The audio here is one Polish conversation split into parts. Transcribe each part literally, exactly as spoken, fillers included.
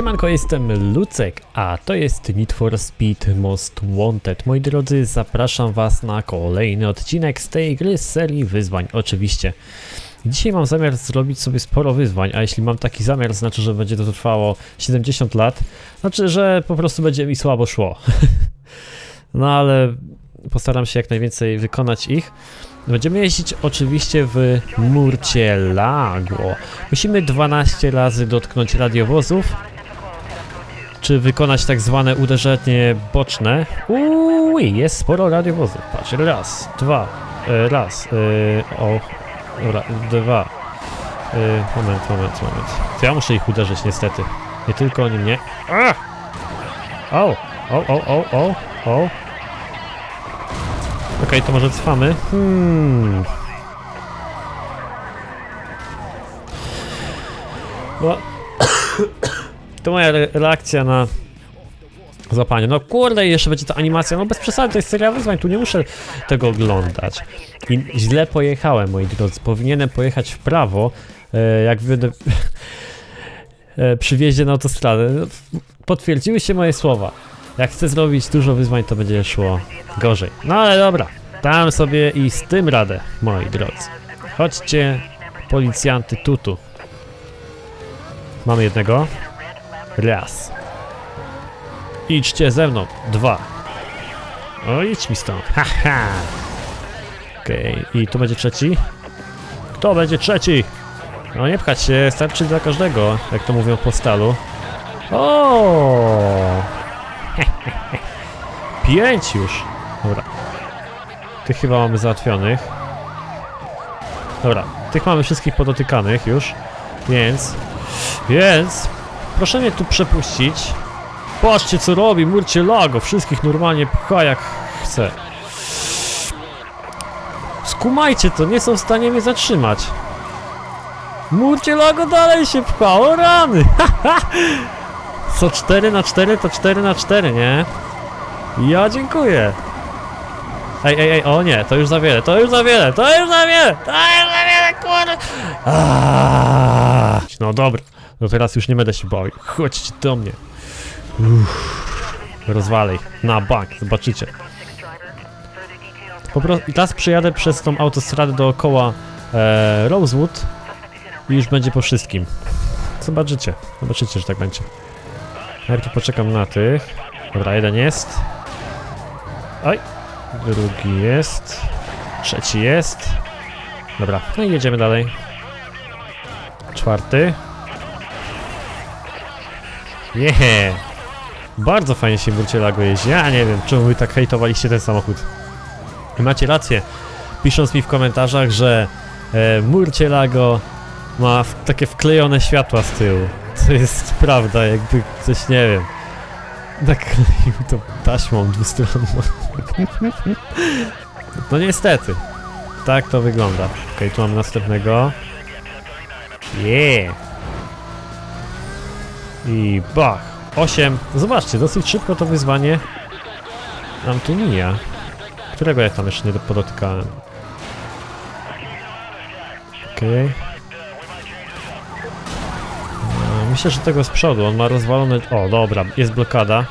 Siemanko, jestem Lucek, a to jest Need for Speed Most Wanted. Moi drodzy, zapraszam Was na kolejny odcinek z tej gry z serii wyzwań, oczywiście. Dzisiaj mam zamiar zrobić sobie sporo wyzwań, a jeśli mam taki zamiar, znaczy, że będzie to trwało siedemdziesiąt lat, znaczy, że po prostu będzie mi słabo szło. No ale postaram się jak najwięcej wykonać ich. Będziemy jeździć oczywiście w Murcielago. Musimy dwanaście razy dotknąć radiowozów, czy wykonać tak zwane uderzenie boczne. Uuu, jest sporo radiowozów. Patrz, raz, dwa, e, raz, e, o, ra, dwa. E, moment, moment, moment. To ja muszę ich uderzyć niestety. Nie tylko oni mnie. A! O, o, o, o, o, o. Okej, okay, to może cofamy. Hmm. No. To moja re reakcja na złapanie. No kurde, jeszcze będzie ta animacja. No bez przesady, to jest seria wyzwań, tu nie muszę tego oglądać. I źle pojechałem, moi drodzy. Powinienem pojechać w prawo, e, jak będę e, przy wjeździe na autostradę. Potwierdziły się moje słowa. Jak chcę zrobić dużo wyzwań, to będzie szło gorzej. No ale dobra, dam sobie i z tym radę, moi drodzy. Chodźcie, policjanty tutu. Mamy jednego. Raz. Idźcie ze mną. Dwa. O, idź mi stąd. Haha. Okej, okay. I tu będzie trzeci. Kto będzie trzeci? No nie pchać się, starczy dla każdego, jak to mówią po stalu. O. Pięć już. Dobra. Tych chyba mamy załatwionych. Dobra. Tych mamy wszystkich podotykanych już. Więc... Więc... Proszę mnie tu przepuścić. Patrzcie co robi Murcielago. Wszystkich normalnie pcha jak chce. Skumajcie to. Nie są w stanie mnie zatrzymać. Murcielago dalej się pcha. O rany. Co cztery na cztery to cztery na cztery, nie? Ja dziękuję. Ej, ej, ej, o nie, to już za wiele, to już za wiele, to już za wiele, to już za wiele, kurde. Aaaa. No dobra, no teraz już nie będę się bał. Chodźcie do mnie. Uff. Rozwalej, na bank, zobaczycie. Po prostu, i teraz przejadę przez tą autostradę dookoła e, Rosewood i już będzie po wszystkim. Zobaczycie, zobaczycie, że tak będzie. Najpierw poczekam na tych. Dobra, jeden jest. Oj. Drugi jest. Trzeci jest. Dobra, no i jedziemy dalej. Czwarty. Jehe. Bardzo fajnie się Murcielago jeździ. Ja nie wiem, czemu wy tak hejtowaliście ten samochód. I macie rację, pisząc mi w komentarzach, że e, Murcielago ma takie wklejone światła z tyłu. To jest prawda, jakby coś nie wiem. Nakleił to taśmą dwustronną. No niestety. Tak to wygląda. Okej, okay, tu mam następnego. Yeah. I bach. osiem. Zobaczcie, dosyć szybko to wyzwanie nam tu mija. Którego ja tam jeszcze nie podotykałem. Okej. Okay. Myślę, że tego z przodu, on ma rozwalone... O, dobra, jest blokada.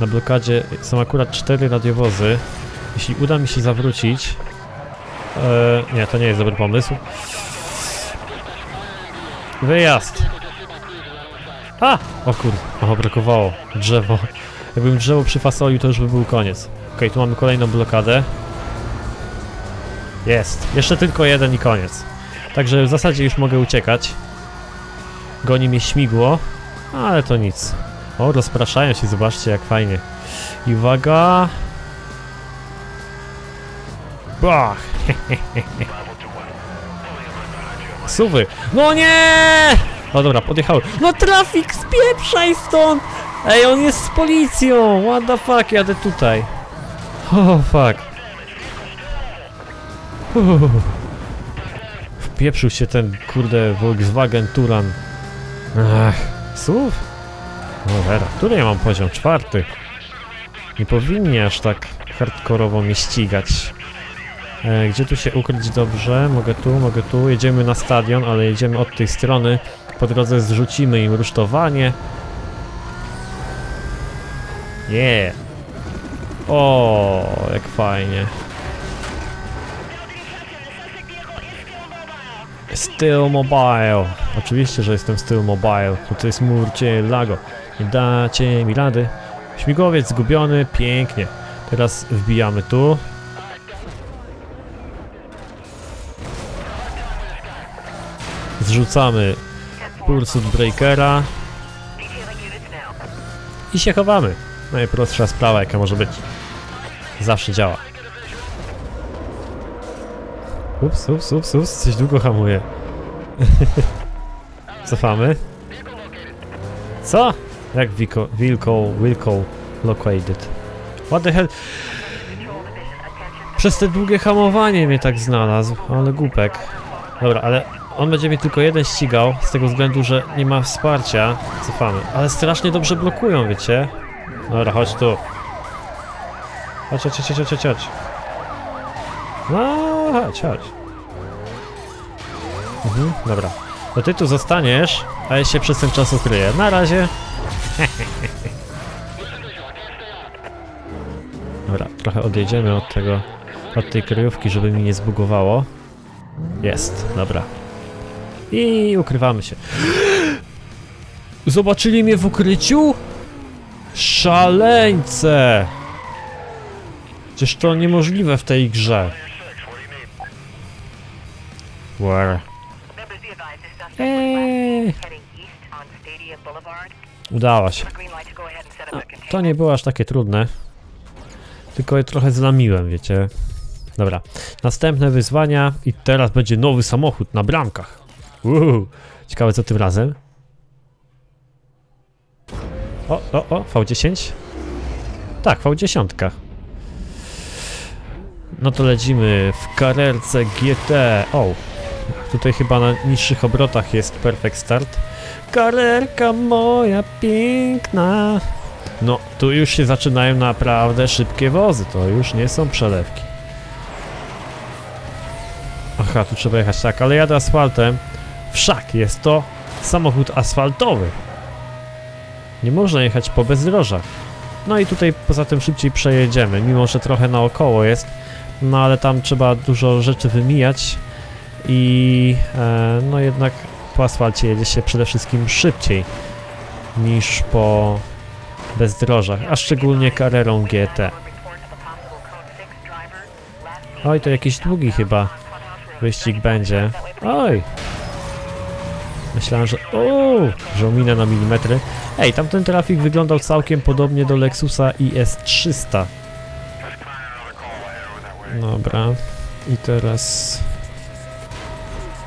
Na blokadzie są akurat cztery radiowozy. Jeśli uda mi się zawrócić... Eee, nie, to nie jest dobry pomysł. Wyjazd! A! O kur... O, brakowało. Drzewo. Jakbym drzewo przyfasolił, to już by był koniec. Okej, tu mamy kolejną blokadę. Jest! Jeszcze tylko jeden i koniec. Także w zasadzie już mogę uciekać. Goni mnie śmigło, ale to nic. O, rozpraszają się, zobaczcie jak fajnie. I uwaga... Bach! Suwy! No nie! O dobra, podjechały. No trafik, spieprzaj stąd! Ej, on jest z policją! What the fuck, jadę tutaj. Oh fuck. Uuu. Wpieprzył się ten, kurde, Volkswagen Touran. Ach, słów? Dobra, który ja mam poziom? Czwarty. Nie powinni aż tak hardkorowo mnie ścigać. E, gdzie tu się ukryć dobrze? Mogę tu, mogę tu. Jedziemy na stadion, ale jedziemy od tej strony. Po drodze zrzucimy im rusztowanie Yeah. O, jak fajnie. Still mobile. Oczywiście, że jestem still mobile. To jest Murcielago. Nie dacie mi rady. Śmigłowiec zgubiony. Pięknie. Teraz wbijamy tu. Zrzucamy Pursuit Breakera. I się chowamy. Najprostsza sprawa, jaka może być. Zawsze działa. Ups, ups, ups, ups, coś długo hamuje. Cofamy. Co? Jak Wilko, Wilko, Wilko located. What the hell? Przez te długie hamowanie mnie tak znalazł, ale głupek. Dobra, ale on będzie mnie tylko jeden ścigał, z tego względu, że nie ma wsparcia. Cofamy. Ale strasznie dobrze blokują, wiecie? Dobra, chodź tu. Chodź, chodź, chodź, chodź, chodź, chodź. No, chodź, chodź. Mhm, dobra. No ty tu zostaniesz, a ja się przez ten czas ukryję. Na razie. Dobra, trochę odejdziemy od tego, od tej kryjówki, żeby mi nie zbugowało. Jest, dobra. I ukrywamy się. Zobaczyli mnie w ukryciu? Szaleńce! Przecież to niemożliwe w tej grze. Where? Eee. Udała się. No, to nie było aż takie trudne. Tylko je trochę zlamiłem, wiecie. Dobra, następne wyzwania i teraz będzie nowy samochód na bramkach. Uuu. Ciekawe co tym razem. O, o, o, V dziesięć. Tak, V dziesięć. No to lecimy w Carrerce G T. O, tutaj chyba na niższych obrotach jest perfect start. Carrerka moja piękna. No, tu już się zaczynają naprawdę szybkie wozy. To już nie są przelewki. Aha, tu trzeba jechać tak, ale jadę asfaltem. Wszak jest to samochód asfaltowy. Nie można jechać po bezdrożach. No i tutaj poza tym szybciej przejedziemy, mimo że trochę naokoło jest. No ale tam trzeba dużo rzeczy wymijać. I e, no jednak po asfalcie jedzie się przede wszystkim szybciej niż po bezdrożach, a szczególnie Carrerą G T. Oj, to jakiś długi chyba wyścig będzie. Oj! Myślałem, że... Uuu! Że ominę na milimetry. Ej, tamten trafik wyglądał całkiem podobnie do Lexusa I S trzysta. Dobra. I teraz...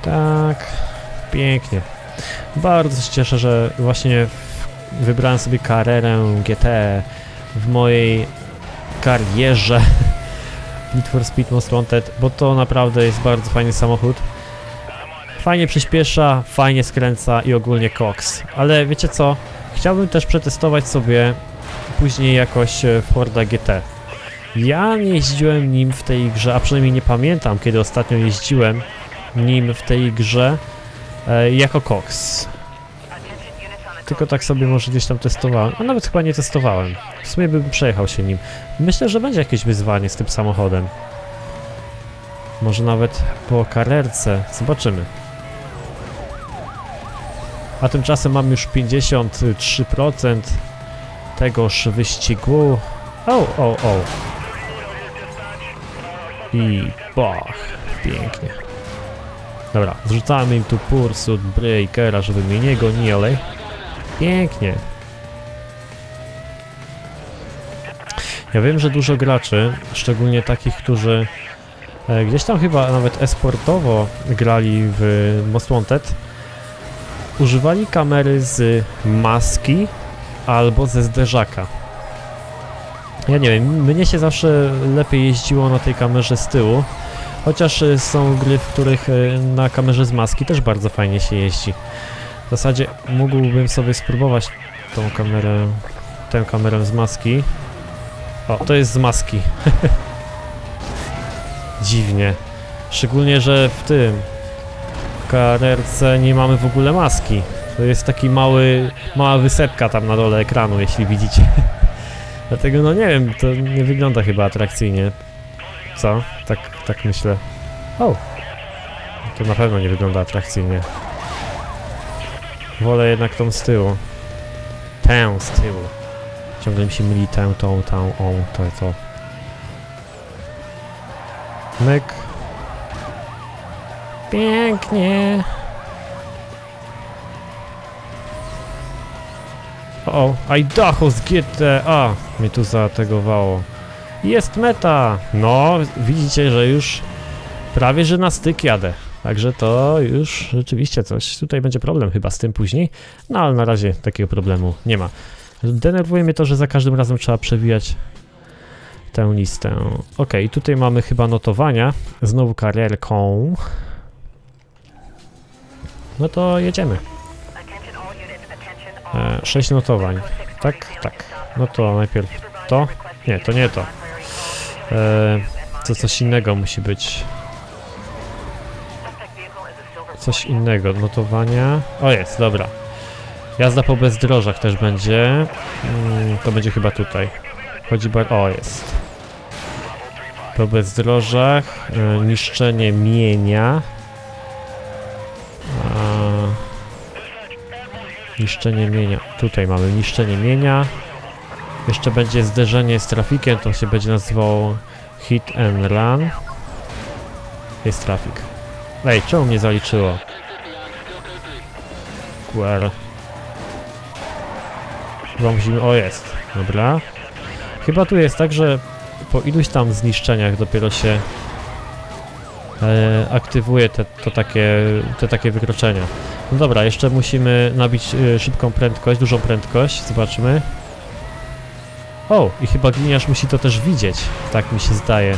Tak... Pięknie. Bardzo się cieszę, że właśnie wybrałem sobie Carrerę G T w mojej karierze Need for Speed Most Wanted, bo to naprawdę jest bardzo fajny samochód. Fajnie przyspiesza, fajnie skręca i ogólnie koks. Ale wiecie co? Chciałbym też przetestować sobie później jakoś Forda G T. Ja nie jeździłem nim w tej grze, a przynajmniej nie pamiętam, kiedy ostatnio jeździłem nim w tej grze e, jako koks. Tylko tak sobie może gdzieś tam testowałem, a nawet chyba nie testowałem. W sumie bym przejechał się nim. Myślę, że będzie jakieś wyzwanie z tym samochodem. Może nawet po Carrerce. Zobaczymy. A tymczasem mam już pięćdziesiąt trzy procent tegoż wyścigu. O, o, o. I bach. Pięknie. Dobra, zrzucamy im tu Pursuit Breakera, żeby mnie nie gonili. Pięknie. Ja wiem, że dużo graczy, szczególnie takich, którzy e, gdzieś tam chyba nawet esportowo grali w Most Wanted, używali kamery z maski albo ze zderzaka. Ja nie wiem, mnie się zawsze lepiej jeździło na tej kamerze z tyłu, chociaż są gry, w których na kamerze z maski też bardzo fajnie się jeździ. W zasadzie mógłbym sobie spróbować tą kamerę, tę kamerę z maski. O, to jest z maski. Dziwnie. Szczególnie, że w tym... w Carrerce nie mamy w ogóle maski. To jest taki mały... mała wysepka tam na dole ekranu, jeśli widzicie. Dlatego no nie wiem, to nie wygląda chyba atrakcyjnie. Co? Tak, tak myślę. O! To na pewno nie wygląda atrakcyjnie. Wolę jednak tą z tyłu. Tę z tyłu. Ciągle mi się myli tę, tą, tą, o, to, to. Myk. Pięknie. O, o, Idaho z G T A mnie tu zaatakowało. Jest meta! No, widzicie, że już prawie, że na styk jadę. Także to już rzeczywiście coś. Tutaj będzie problem chyba z tym później. No, ale na razie takiego problemu nie ma. Denerwuje mnie to, że za każdym razem trzeba przewijać tę listę. Ok, tutaj mamy chyba notowania. Znowu karierką. No to jedziemy. E, sześć notowań. Tak, tak. No to najpierw to. Nie, to nie to. E, to coś innego musi być. Coś innego. Notowania. O, jest, dobra. Jazda po bezdrożach też będzie. Mm, to będzie chyba tutaj. Chodzi bardzo. O, jest. Po bezdrożach. E, niszczenie mienia. Niszczenie mienia. Tutaj mamy niszczenie mienia. Jeszcze będzie zderzenie z trafikiem. To się będzie nazywało hit and run. Jest trafik. Ej, czemu mnie zaliczyło? Q R. Musimy... O, jest. Dobra. Chyba tu jest tak, że po iluś tam zniszczeniach dopiero się e, aktywuje te, to takie, te takie wykroczenia. No dobra, jeszcze musimy nabić y, szybką prędkość, dużą prędkość, zobaczmy. O, i chyba gliniarz musi to też widzieć, tak mi się zdaje.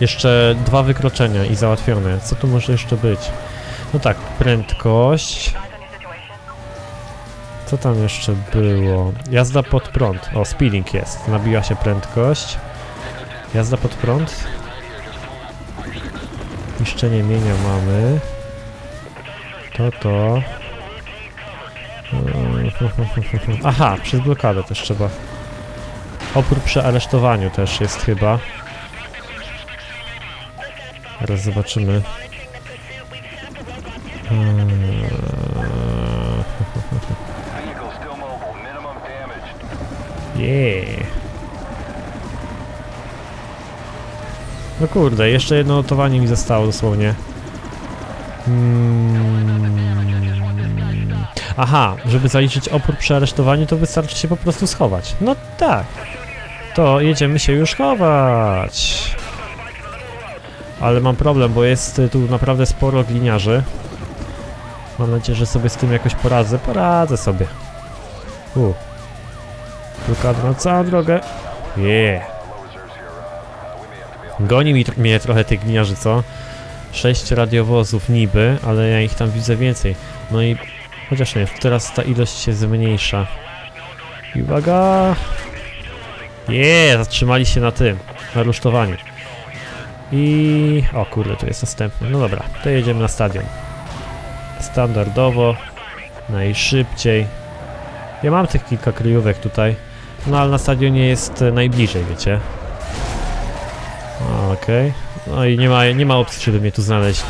Jeszcze dwa wykroczenia i załatwione. Co tu może jeszcze być? No tak, prędkość. Co tam jeszcze było? Jazda pod prąd. O, speeding jest, nabiła się prędkość. Jazda pod prąd. Niszczenie mienia mamy. To, to. Aha, przez blokadę też trzeba. Opór przy aresztowaniu też jest chyba. Teraz zobaczymy. Yeah. No kurde, jeszcze jedno notowanie mi zostało dosłownie. Hmm. Aha, żeby zaliczyć opór przy aresztowaniu, to wystarczy się po prostu schować. No tak. To jedziemy się już chować. Ale mam problem, bo jest tu naprawdę sporo gliniarzy. Mam nadzieję, że sobie z tym jakoś poradzę. Poradzę sobie. U. Blokada na całą drogę. Yeah. Goni mi, mnie trochę tych gliniarzy, co? Sześć radiowozów niby, ale ja ich tam widzę więcej. No i chociaż nie, teraz ta ilość się zmniejsza. I uwaga! Jeee, zatrzymali się na tym, na rusztowaniu. I... o kurde, to jest następny. No dobra, to jedziemy na stadion. Standardowo, najszybciej. Ja mam tych kilka kryjówek tutaj, no ale na stadionie jest najbliżej, wiecie. Okej, okay. No i nie ma, nie ma opcji, żeby mnie tu znaleźć.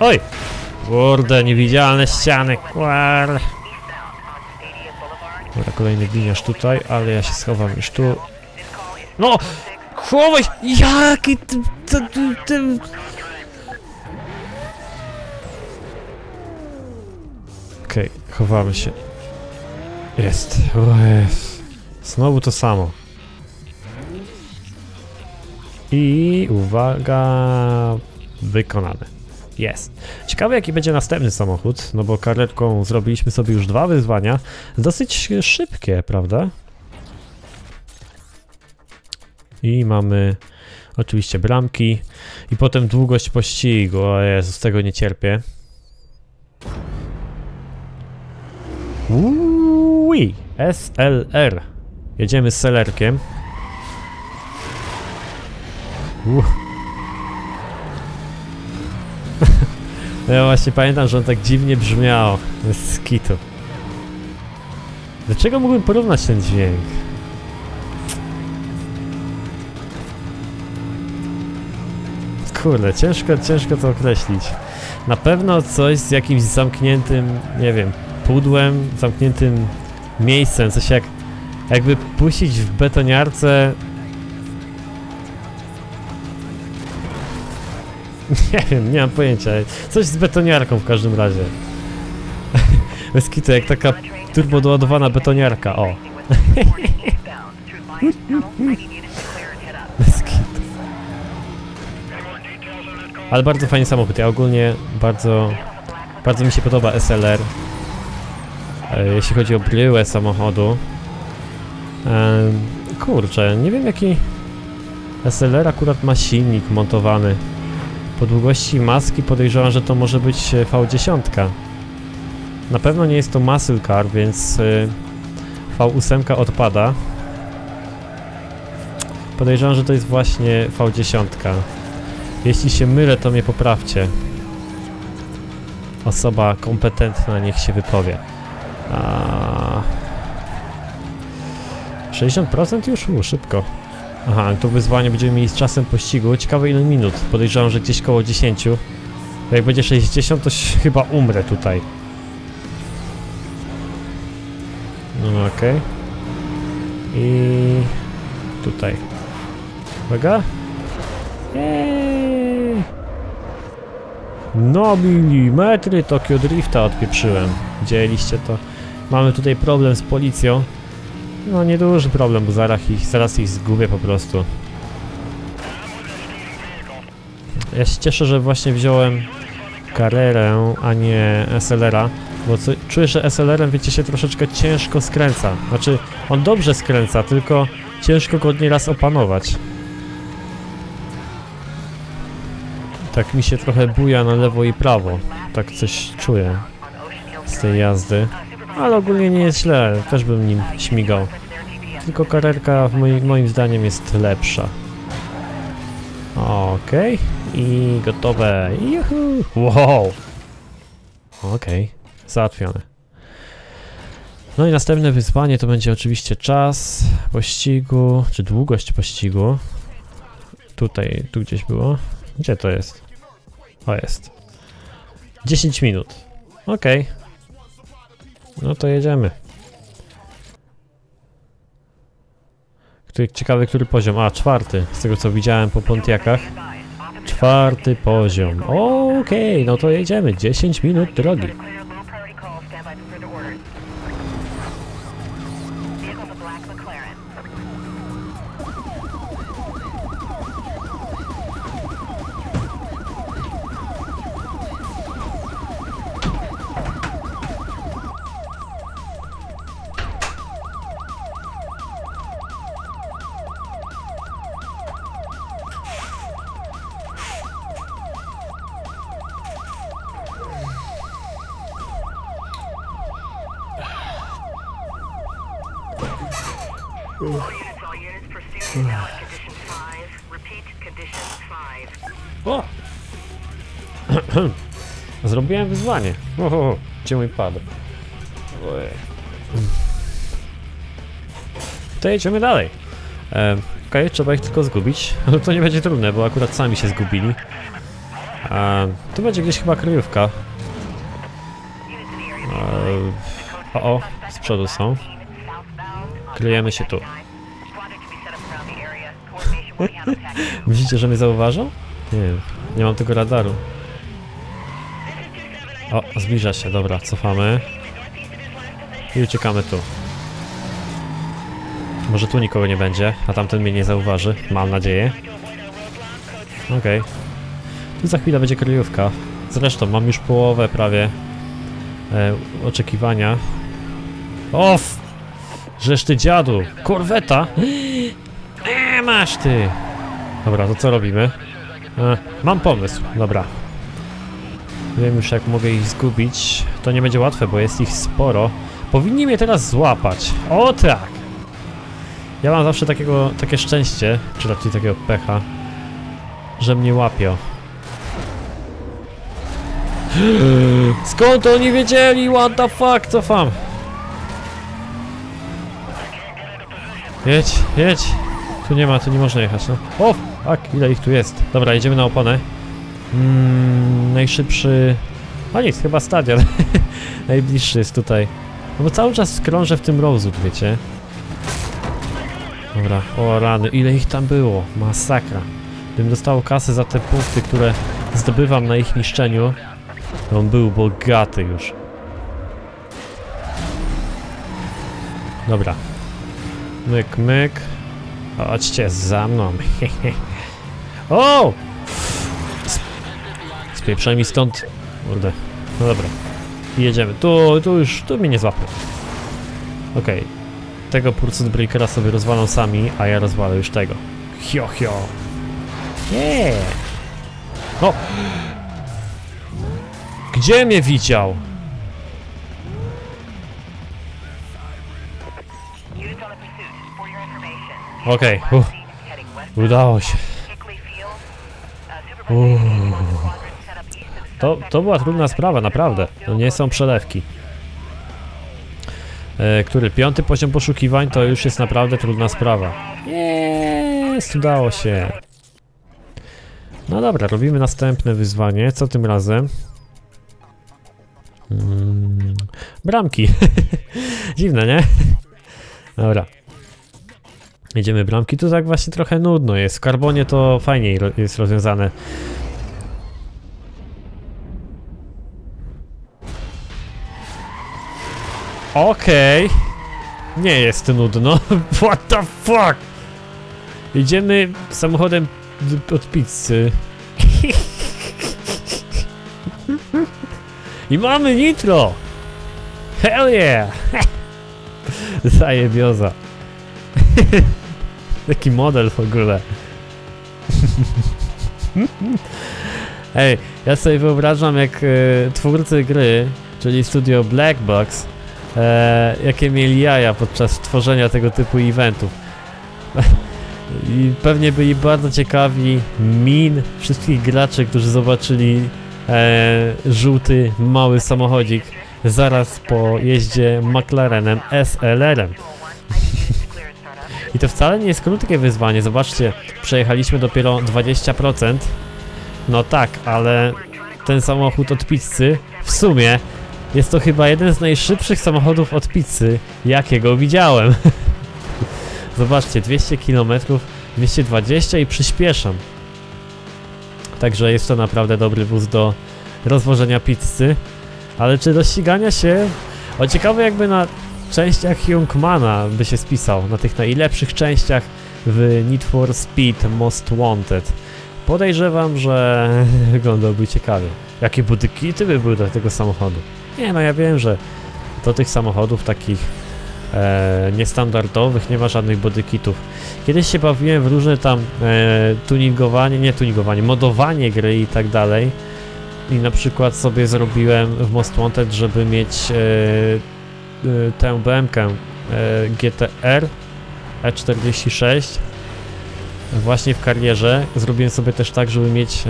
Oj! Kurde, niewidzialne ściany, kurde. Dobra, kolejny gliniarz tutaj, ale ja się schowam już tu. No! Chowaj! Jaki ty, ty, ty, ty... Okej, okay, chowamy się. Jest. Jest. Znowu to samo. I uwaga, wykonane. Jest. Ciekawe, jaki będzie następny samochód, no bo karretką zrobiliśmy sobie już dwa wyzwania. Dosyć szybkie, prawda? I mamy oczywiście bramki i potem długość pościgu. O Jezus, tego nie cierpię. Uuu, S L R. Jedziemy z selerkiem. Uh. Ja właśnie pamiętam, że on tak dziwnie brzmiał. Z kitu. Do czego mógłbym porównać ten dźwięk? Kurde, ciężko, ciężko to określić. Na pewno coś z jakimś zamkniętym, nie wiem, pudłem, zamkniętym miejscem, coś jak jakby puścić w betoniarce. Nie wiem, nie mam pojęcia. Coś z betoniarką w każdym razie. Bez kitu, jak taka turbo doładowana betoniarka, o. Bez kitu. Ale bardzo fajny samochód. Ja ogólnie bardzo, bardzo mi się podoba S L R. Jeśli chodzi o bryłę samochodu. Kurczę, nie wiem jaki S L R akurat ma silnik montowany. Po długości maski podejrzewam, że to może być V dziesięć. Na pewno nie jest to muscle car, więc V osiem odpada. Podejrzewam, że to jest właśnie V dziesięć. Jeśli się mylę, to mnie poprawcie. Osoba kompetentna niech się wypowie. A... sześćdziesiąt procent już? U, szybko. Aha, to wyzwanie będziemy mieli z czasem pościgu. Ciekawe ile minut. Podejrzewam, że gdzieś koło dziesięć. Jak będzie sześćdziesiąt, to chyba umrę tutaj. No okej. Okay. I... tutaj. Uwaga. Eee. No milimetry Tokio Drifta odpieprzyłem. Widzieliście to? Mamy tutaj problem z policją. No nieduży problem, bo zaraz ich, zaraz ich zgubię po prostu. Ja się cieszę, że właśnie wziąłem Carrerę, a nie S L R-a, bo co, czuję, że S L R-em, wiecie, się troszeczkę ciężko skręca. Znaczy, on dobrze skręca, tylko ciężko go nieraz opanować. Tak mi się trochę buja na lewo i prawo. Tak coś czuję z tej jazdy. Ale ogólnie nie jest źle, też bym nim śmigał. Tylko karerka w moi, moim zdaniem jest lepsza. Okej, okay. I gotowe. Juhu. Wow! Okej, okay. Załatwione. No i następne wyzwanie to będzie oczywiście czas pościgu, czy długość pościgu. Tutaj, tu gdzieś było. Gdzie to jest? O, jest. dziesięć minut. Okej. Okay. No to jedziemy. Który, ciekawy, który poziom? A, czwarty. Z tego co widziałem po Pontiakach. Czwarty poziom. Okej, okay, no to jedziemy. dziesięć minut drogi. O! Zrobiłem wyzwanie. Oho, gdzie mój pad? To jedziemy dalej. E, Okej, okay, trzeba ich tylko zgubić. No to nie będzie trudne, bo akurat sami się zgubili. E, tu będzie gdzieś chyba kryjówka. E, o, o, z przodu są. Kryjemy się tu. Myślicie, że mnie zauważą? Nie wiem, nie mam tego radaru. O, zbliża się, dobra, cofamy. I uciekamy tu. Może tu nikogo nie będzie, a tamten mnie nie zauważy, mam nadzieję. Okej. Okay. Tu za chwilę będzie kryjówka. Zresztą mam już połowę prawie e, oczekiwania. Of! Żeż ty dziadu! Korweta! Eee, masz ty! Dobra, to co robimy? E, mam pomysł, dobra. Wiem już jak mogę ich zgubić. To nie będzie łatwe, bo jest ich sporo. Powinni mnie teraz złapać. O tak! Ja mam zawsze takiego, takie szczęście, czy raczej takiego pecha, że mnie łapią. Skąd oni wiedzieli? What the fuck? Cofam! Jedź, jedź. Tu nie ma, tu nie można jechać, no. O, tak, ile ich tu jest. Dobra, jedziemy na oponę. Mm, najszybszy... O nic, chyba stadion. Najbliższy jest tutaj. No bo cały czas krążę w tym Rosewood, wiecie. Dobra, o rany, ile ich tam było. Masakra. Gdybym dostał kasę za te punkty, które zdobywam na ich niszczeniu, to on był bogaty już. Dobra. Myk, myk. Chodźcie za mną. O! Spieprzaj mi stąd. Kurde. No dobra. Jedziemy. Tu, tu już, tu mnie nie złapie. Okej. Okay. Tego Pursuit Breakera sobie rozwalą sami, a ja rozwalę już tego. Hio, hio. Nie. No. Gdzie mnie widział? Okej, okay. uh. udało się. Uh. To, to była trudna sprawa, naprawdę. To nie są przelewki. E, który piąty poziom poszukiwań to już jest naprawdę trudna sprawa. Jest, udało się. No dobra, robimy następne wyzwanie. Co tym razem? Mm, bramki. Dziwne, nie? Dobra. Jedziemy bramki, tu tak właśnie trochę nudno jest, w Carbonie to fajniej ro jest rozwiązane. Okej, okay. Nie jest nudno, what the fuck? Jedziemy samochodem od pizzy. I mamy nitro! Hell yeah! Zajebioza. Taki model w ogóle. Ej, ja sobie wyobrażam, jak y, twórcy gry, czyli studio Blackbox, e, jakie mieli jaja podczas tworzenia tego typu eventów. I pewnie byli bardzo ciekawi min wszystkich graczy, którzy zobaczyli e, żółty, mały samochodzik zaraz po jeździe McLarenem S L R-em. I to wcale nie jest krótkie wyzwanie, zobaczcie, przejechaliśmy dopiero dwadzieścia procent. No tak, ale ten samochód od pizzy, w sumie, jest to chyba jeden z najszybszych samochodów od pizzy, jakiego widziałem. Zobaczcie, dwieście kilometrów, dwieście dwadzieścia i przyspieszam. Także jest to naprawdę dobry wóz do rozwożenia pizzy. Ale czy do ścigania się... O, ciekawe jakby na... W częściach Jungmana by się spisał, na tych najlepszych częściach w Need for Speed Most Wanted. Podejrzewam, że wyglądałby ciekawie. Jakie bodykity by były dla tego samochodu? Nie, no ja wiem, że do tych samochodów takich e, niestandardowych nie ma żadnych bodykitów. Kiedyś się bawiłem w różne tam e, tuningowanie, nie tuningowanie, modowanie gry i tak dalej. I na przykład sobie zrobiłem w Most Wanted, żeby mieć... E, tę B M K G T R E czterdzieści sześć właśnie w karierze. Zrobiłem sobie też tak, żeby mieć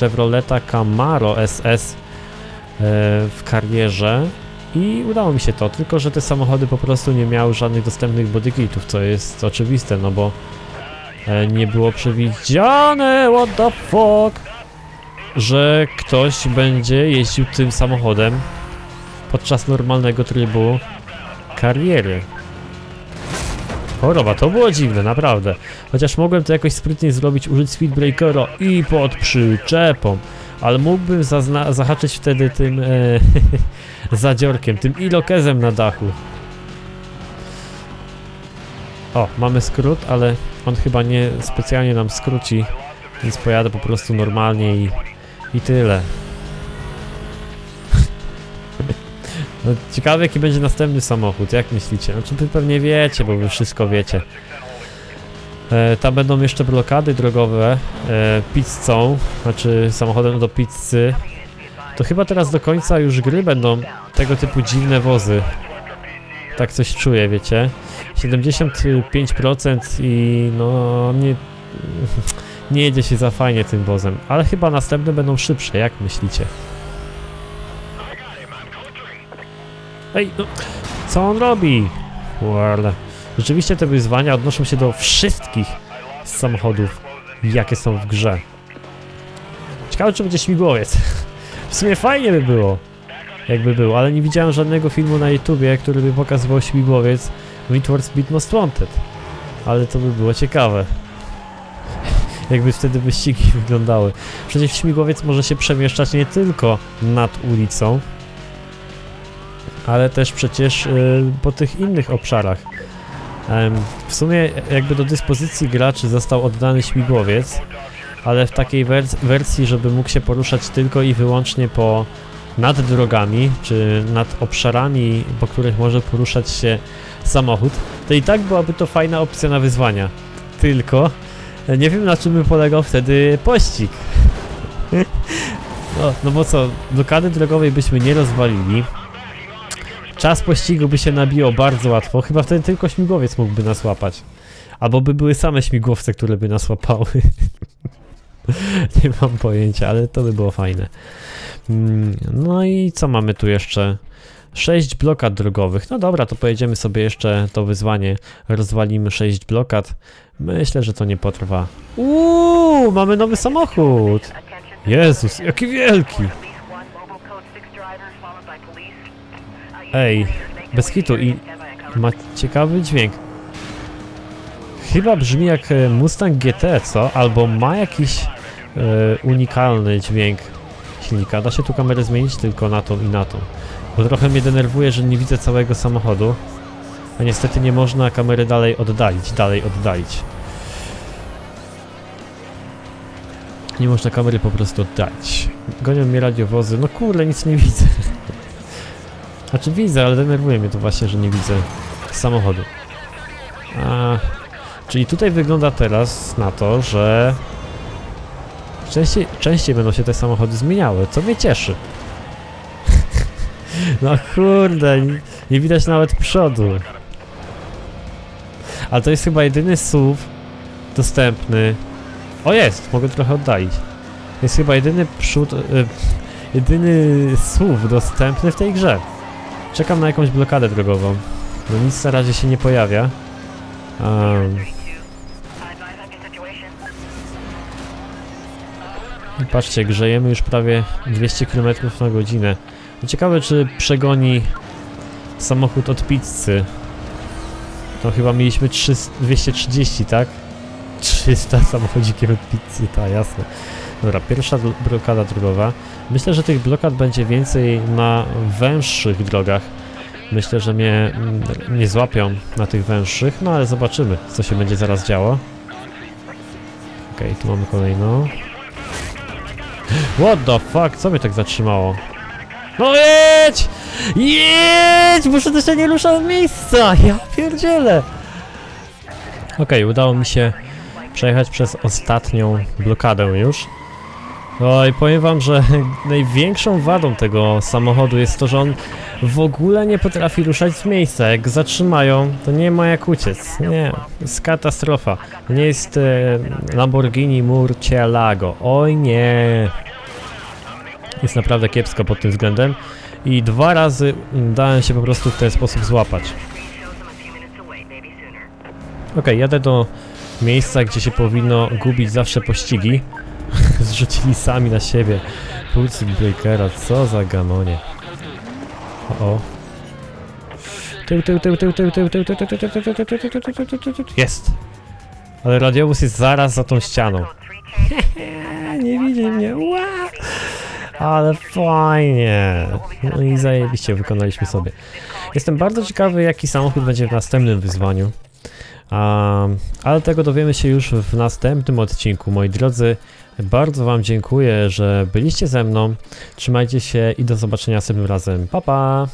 Chevroleta Camaro S S w karierze i udało mi się to, tylko że te samochody po prostu nie miały żadnych dostępnych bodykitów, co jest oczywiste, no bo nie było przewidziane, what the fuck, że ktoś będzie jeździł tym samochodem podczas normalnego trybu kariery. Choroba, to było dziwne, naprawdę. Chociaż mogłem to jakoś sprytnie zrobić, użyć Speed Breakera i pod przyczepą, ale mógłbym zahaczyć wtedy tym e, zadziorkiem, tym ilokezem na dachu. O, mamy skrót, ale on chyba nie specjalnie nam skróci, więc pojadę po prostu normalnie i, i tyle. No, ciekawe jaki będzie następny samochód, jak myślicie? Znaczy wy pewnie wiecie, bo wy wszystko wiecie. E, tam będą jeszcze blokady drogowe e, pizzą, znaczy samochodem do pizzy. To chyba teraz do końca już gry będą tego typu dziwne wozy. Tak coś czuję, wiecie? siedemdziesiąt pięć procent i no nie, nie jedzie się za fajnie tym wozem, ale chyba następne będą szybsze, jak myślicie? Ej, no, co on robi? World. Rzeczywiście te wyzwania odnoszą się do wszystkich samochodów, jakie są w grze. Ciekawe, czy będzie śmigłowiec. W sumie fajnie by było, jakby było, ale nie widziałem żadnego filmu na YouTubie, który by pokazywał śmigłowiec w Need for Speed Most Wanted. Ale to by było ciekawe. Jakby wtedy wyścigi wyglądały. Przecież śmigłowiec może się przemieszczać nie tylko nad ulicą, ale też przecież yy, po tych innych obszarach. Ym, w sumie jakby do dyspozycji graczy został oddany śmigłowiec, ale w takiej wers wersji, żeby mógł się poruszać tylko i wyłącznie po nad drogami, czy nad obszarami, po których może poruszać się samochód, to i tak byłaby to fajna opcja na wyzwania. Tylko nie wiem, na czym by polegał wtedy pościg. No, no bo co, blokady drogowej byśmy nie rozwalili. Czas pościgu by się nabijał bardzo łatwo, chyba wtedy tylko śmigłowiec mógłby nas łapać. Albo by były same śmigłowce, które by nas łapały. Nie mam pojęcia, ale to by było fajne. No i co mamy tu jeszcze? sześć blokad drogowych. No dobra, to pojedziemy sobie jeszcze to wyzwanie. Rozwalimy sześć blokad. Myślę, że to nie potrwa. Uuu, mamy nowy samochód! Jezus, jaki wielki! Ej, bez hitu i ma ciekawy dźwięk. Chyba brzmi jak Mustang G T, co? Albo ma jakiś e, unikalny dźwięk silnika. Da się tu kamerę zmienić tylko na tą i na tą. Bo trochę mnie denerwuje, że nie widzę całego samochodu. A niestety nie można kamery dalej oddalić, dalej oddalić. Nie można kamery po prostu oddalić. Gonią mnie radiowozy. No kurde, nic nie widzę. Znaczy widzę, ale denerwuje mnie to właśnie, że nie widzę samochodu. A, czyli tutaj wygląda teraz na to, że częściej, częściej będą się te samochody zmieniały, co mnie cieszy. No kurde, nie, nie widać nawet przodu. Ale to jest chyba jedyny S U V dostępny. O jest, mogę trochę oddalić. To jest chyba jedyny przód, y, jedyny S U V dostępny w tej grze. Czekam na jakąś blokadę drogową. No nic na razie się nie pojawia. Um. Patrzcie, grzejemy już prawie dwieście kilometrów na godzinę. Ciekawe, czy przegoni samochód od pizzy. To chyba mieliśmy trzysta, dwieście trzydzieści, tak? trzysta samochodzikiem od pizzy, ta, jasne. Dobra, pierwsza blokada drogowa. Myślę, że tych blokad będzie więcej na węższych drogach. Myślę, że mnie nie złapią na tych węższych, no ale zobaczymy, co się będzie zaraz działo. Okej, okay, tu mamy kolejną. What the fuck? Co mnie tak zatrzymało? No jedź! Jedź! Muszę też się nie ruszać z miejsca! Ja pierdzielę! Okej, okay, udało mi się przejechać przez ostatnią blokadę już. Oj, powiem wam, że największą wadą tego samochodu jest to, że on w ogóle nie potrafi ruszać z miejsca. Jak zatrzymają, to nie ma jak uciec. Nie, jest katastrofa. Nie jest e, Lamborghini Murcielago. Oj nie. Jest naprawdę kiepsko pod tym względem. I dwa razy dałem się po prostu w ten sposób złapać. Okej, okay, jadę do miejsca, gdzie się powinno gubić zawsze pościgi. Zrzucili sami na siebie pulsy breakera, co za gamonie. O, o. Tył, tył, tył, tył, tył, tył, tył, tył, tył, tył, tył, tył, tył, jest! Ale radiowóz jest zaraz za tą ścianą. Nie widzi mnie, wow! Ale fajnie! No i zajebiście wykonaliśmy sobie. Jestem bardzo ciekawy, jaki samochód będzie w następnym wyzwaniu. Um, ale tego dowiemy się już w następnym odcinku, moi drodzy. Bardzo wam dziękuję, że byliście ze mną. Trzymajcie się i do zobaczenia następnym razem. Pa, pa!